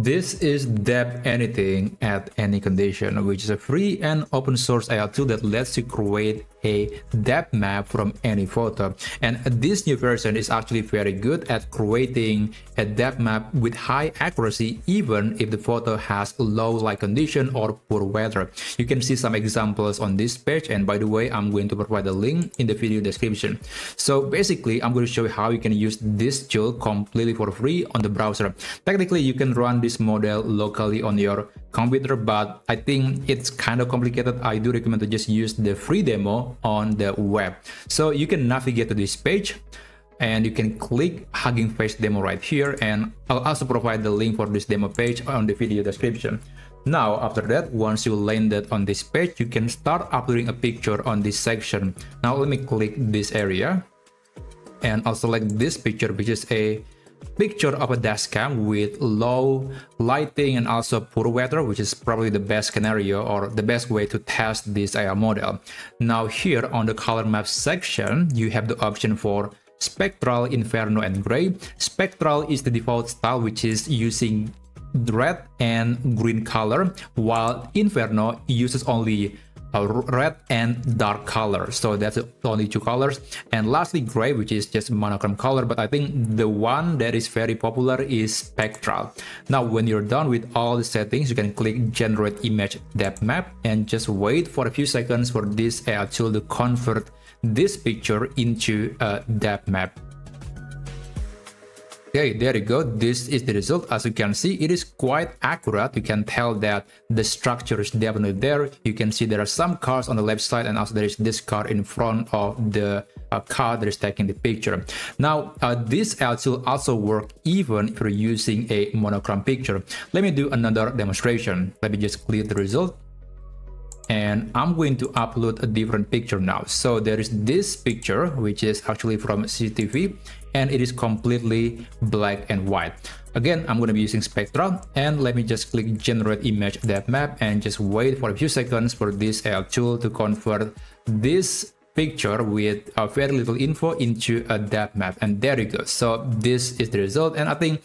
This is Depth Anything at Any Condition, which is a free and open source AI tool that lets you create a depth map from any photo. And this new version is actually very good at creating a depth map with high accuracy, even if the photo has low light condition or poor weather. You can see some examples on this page, and by the way, I'm going to provide a link in the video description. So basically, I'm going to show you how you can use this tool completely for free on the browser. Technically, you can run this model locally on your computer, but I think it's kind of complicated. I do recommend to just use the free demo on the web. So you can navigate to this page and you can click Hugging Face demo right here, and I'll also provide the link for this demo page on the video description. Now, after that, once you landed on this page, you can start uploading a picture on this section. Now let me click this area and I'll select this picture, which is a picture of a dashcam with low lighting and also poor weather, which is probably the best scenario or the best way to test this AI model. Now here on the color map section, you have the option for spectral, inferno, and gray. Spectral is the default style, which is using red and green color, while inferno uses only red and dark color, so that's only two colors. And lastly, gray, which is just monochrome color, but I think the one that is very popular is spectral. Now when you're done with all the settings, you can click generate image depth map and just wait for a few seconds for this AI tool to convert this picture into a depth map. Okay, there you go. This is the result. As you can see, it is quite accurate. You can tell that the structure is definitely there. You can see there are some cars on the left side, and also there is this car in front of the car that is taking the picture. Now, this AI tool also works even if you're using a monochrome picture. Let me do another demonstration. Let me just clear the result. And I'm going to upload a different picture now. So there is this picture, which is actually from CCTV, and it is completely black and white. Again, I'm going to be using spectral, and let me just click generate image depth map and just wait for a few seconds for this AI tool to convert this picture with very little info into a depth map. And there you go. So this is the result, and I think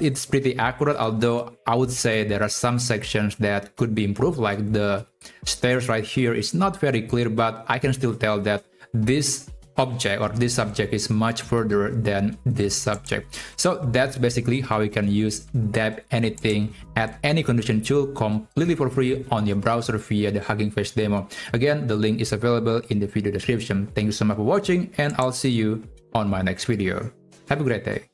it's pretty accurate, although I would say there are some sections that could be improved, like the stairs right here is not very clear, but I can still tell that this object or this subject is much further than this subject. So that's basically how you can use Depth Anything at Any Condition tool completely for free on your browser via the Hugging Face demo. Again, the link is available in the video description. Thank you so much for watching, and I'll see you on my next video. Have a great day.